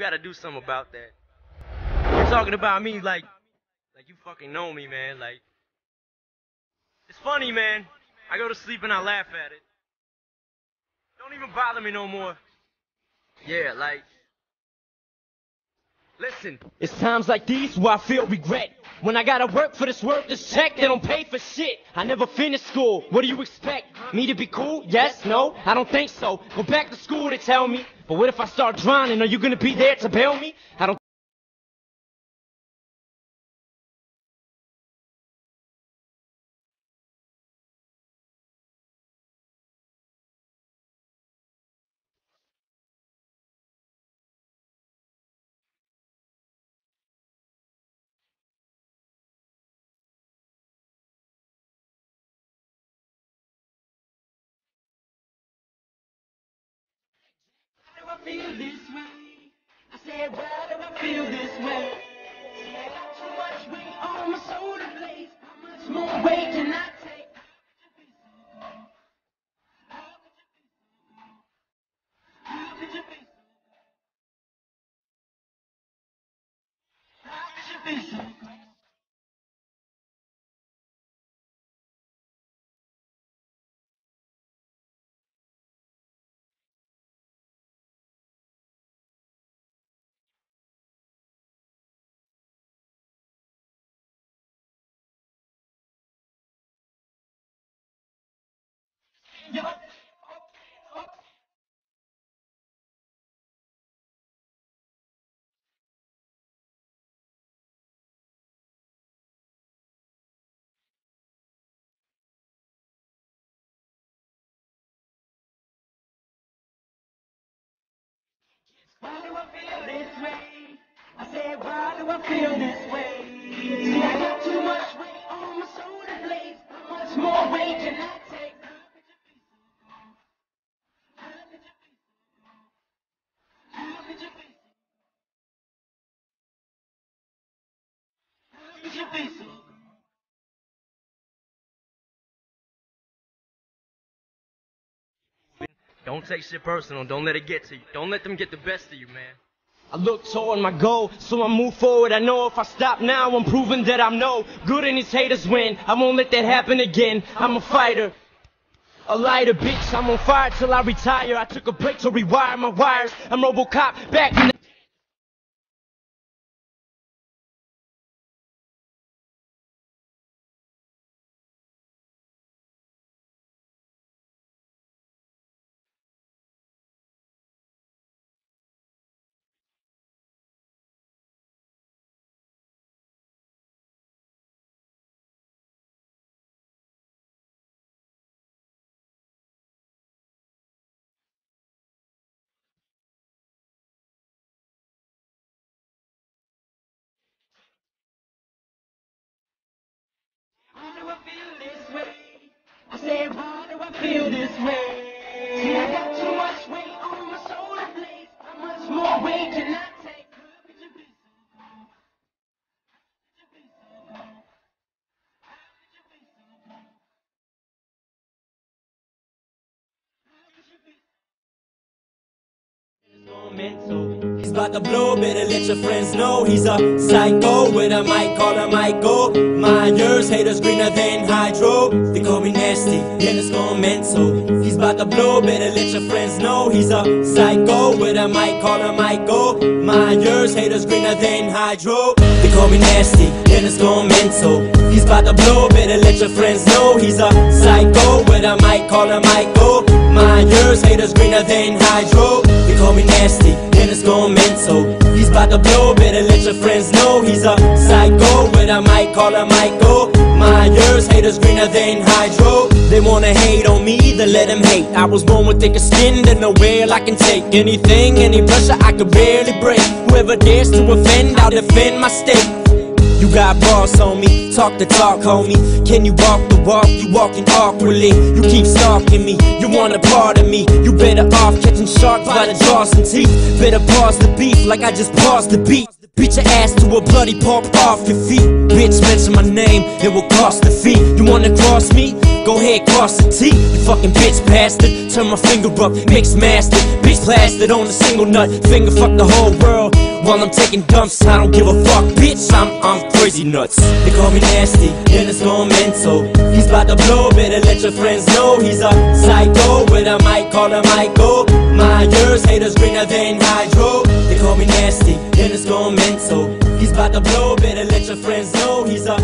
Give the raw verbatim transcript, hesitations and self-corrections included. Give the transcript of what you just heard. gotta do something about that. You're talking about me like, like you fucking know me, man. Like, it's funny, man. I go to sleep and I laugh at it. Don't even bother me no more. Yeah, like, listen. It's times like these where I feel regret. When I gotta work for this work, this check, they don't pay for shit. I never finished school, what do you expect? Me to be cool? Yes? No? I don't think so. Go back to school, they tell me. But what if I start drowning? Are you gonna be there to bail me? I don't feel this way. I said, why do I feel this way? I got too much weight on my shoulder blades. How much more weight can I take? How could you be so? How could you be so? How could you be so? How could you be so? Yo, yeah. Why do I feel this way? I said, why do I feel this way? See, I got too much weight on my shoulder blades. How much more weight can I take? Don't take shit personal, don't let it get to you. Don't let them get the best of you, man. I look toward my goal, so I move forward. I know if I stop now, I'm proving that I'm no good and these haters win. I won't let that happen again. I'm a fighter, a lighter, bitch. I'm on fire till I retire. I took a break to rewire my wires. I'm RoboCop, back in the Why do I feel this way? See, I got too much weight on my shoulder blades. How much more weight can I take? How could you be so? How could you be so? How could you be so? How could you be so? It's all mental. He's about to blow, better let your friends know. He's a psycho with a mic on a Michael Myers. Haters greener than hydro. They call me nasty, then it's gone mental. He's about to blow, better let your friends know. He's a psycho with a mic on a Michael Myers. Haters greener than hydro. They call me nasty, then it's gone mental. He's about to blow, better let your friends know. He's a psycho with a mic on a Michael Myers. Haters greener than hydro. They call me nasty, then it's gone mental. He's about to blow, better let your friends know. He's a psycho with a mic, call him Michael Myers. Haters greener than hydro. They wanna hate on me, then let them hate. I was born with thicker skin than a whale. I can take anything, any pressure I could barely break. Whoever dares to offend, I'll defend my state. You got boss on me, talk the talk, homie. Can you walk the walk? You walking awkwardly. You keep stalking me, you want a part of me. You better off catching sharks by the jaws and teeth. Better pause the beef like I just paused the beat. Beat your ass to a bloody pulp off your feet. Bitch, mention my name, it will cost a fee. You wanna cross me? go ahead, cross the T, you fucking bitch bastard. Turn my finger up, mix master, bitch plastered on a single nut. Finger fuck the whole world while I'm taking dumps. I don't give a fuck, bitch, I'm, I'm crazy nuts. They call me nasty, then it's going mental. He's about to blow, better let your friends know. He's a psycho, but I might call him Michael. My ears, haters greener than hydro. They call me nasty, then it's going mental. He's about to blow, better let your friends know. He's a